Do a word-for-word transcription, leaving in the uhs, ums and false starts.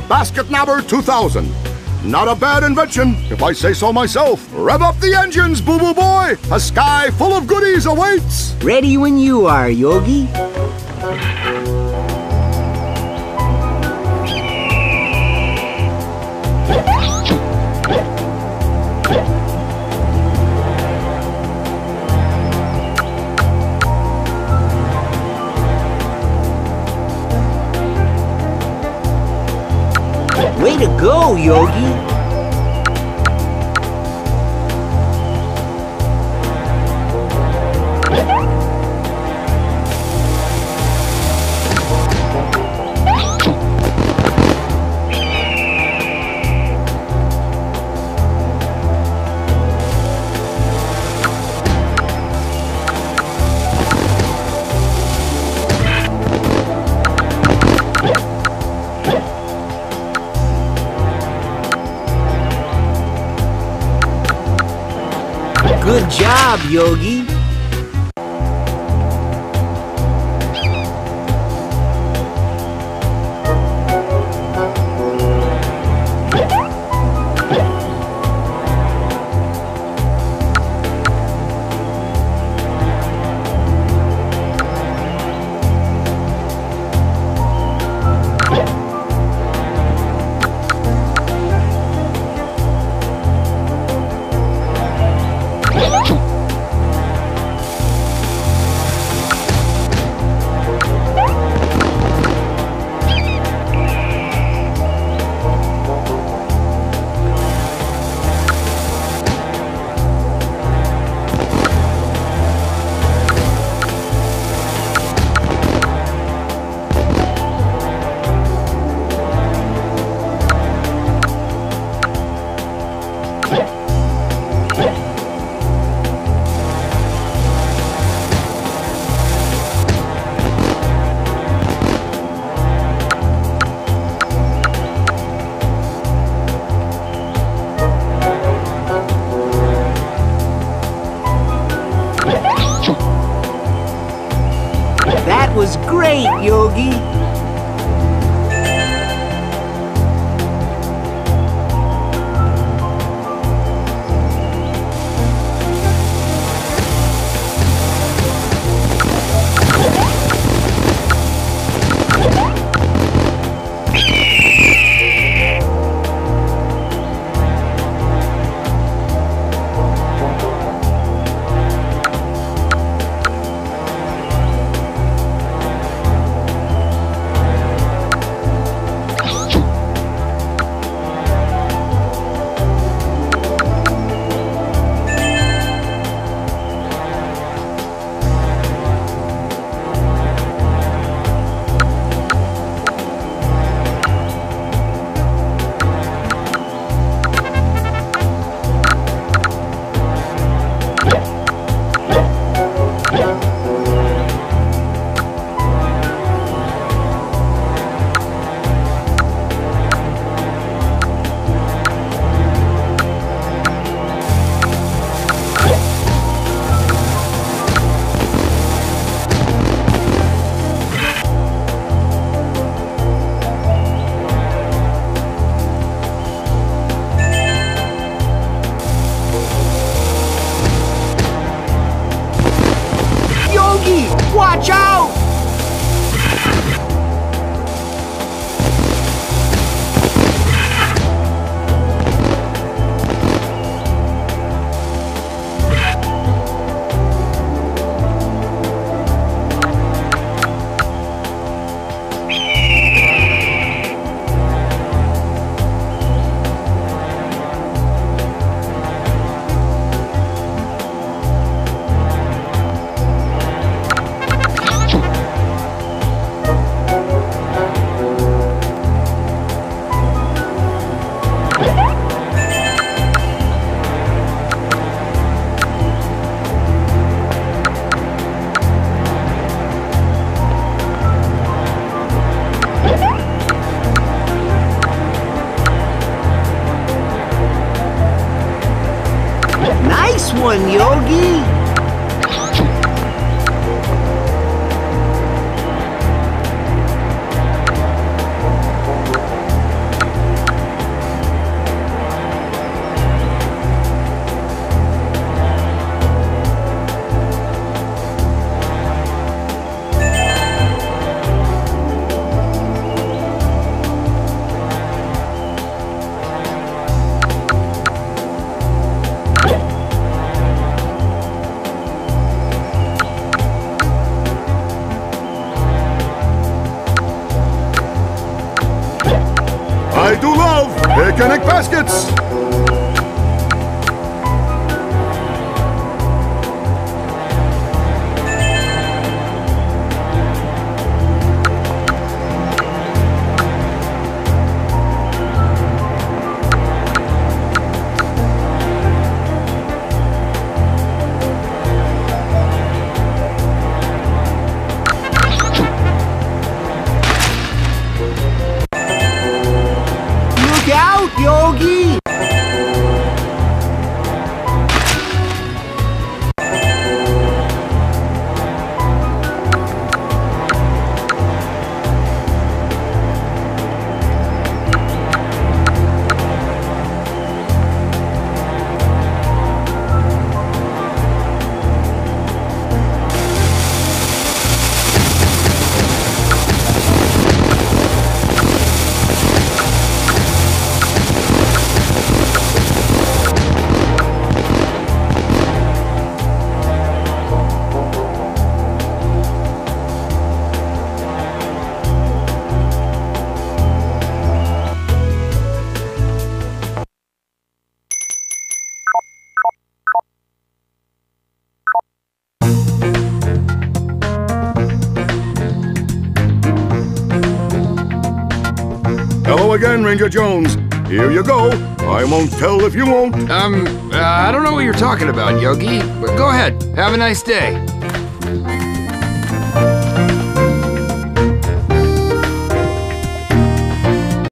the Basket Nabber two thousand. Not a bad invention, if I say so myself. Rev up the engines, Boo-Boo Boy! A sky full of goodies awaits! Ready when you are, Yogi. Way to go, Yogi! Good job, Yogi! That was great, Yogi! Watch out! Nice one, Yogi! baskets. Yogi! Hello again, Ranger Jones. Here you go. I won't tell if you won't. Um, uh, I don't know what you're talking about, Yogi, but go ahead. Have a nice day.